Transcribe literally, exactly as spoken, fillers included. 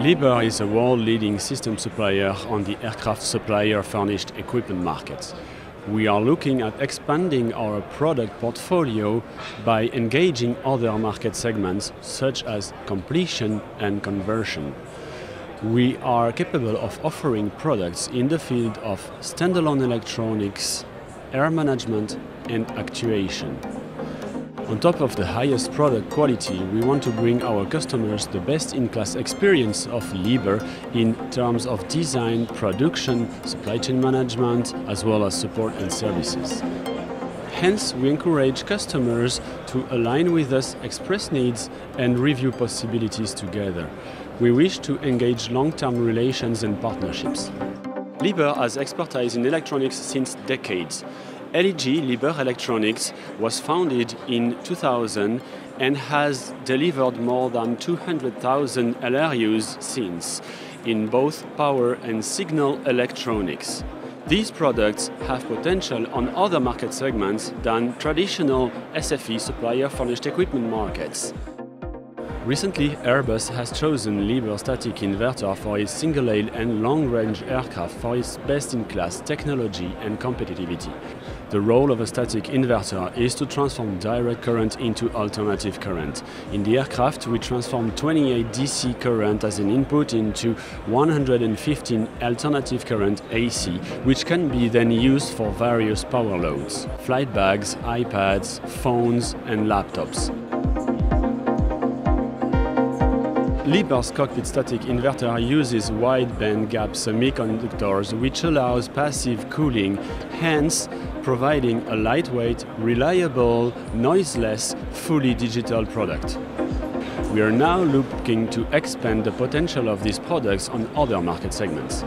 Liebherr is a world-leading system supplier on the aircraft supplier furnished equipment market. We are looking at expanding our product portfolio by engaging other market segments such as completion and conversion. We are capable of offering products in the field of standalone electronics, air management and actuation. On top of the highest product quality, we want to bring our customers the best-in-class experience of Liebherr in terms of design, production, supply chain management, as well as support and services. Hence, we encourage customers to align with us express needs and review possibilities together. We wish to engage long-term relations and partnerships. Liebherr has expertise in electronics since decades. L E G Liebherr Electronics was founded in two thousand and has delivered more than two hundred thousand L R Us since, in both power and signal electronics. These products have potential on other market segments than traditional S F E supplier furnished equipment markets. Recently, Airbus has chosen Liebherr Static Inverter for its single-aisle and long-range aircraft for its best-in-class technology and competitivity. The role of a static inverter is to transform direct current into alternative current. In the aircraft, we transform twenty-eight D C current as an input into one hundred fifteen alternative current A C, which can be then used for various power loads: flight bags, iPads, phones and laptops. Liebherr's cockpit static inverter uses wide-band gap semiconductors, which allows passive cooling, hence providing a lightweight, reliable, noiseless, fully digital product. We are now looking to expand the potential of these products on other market segments.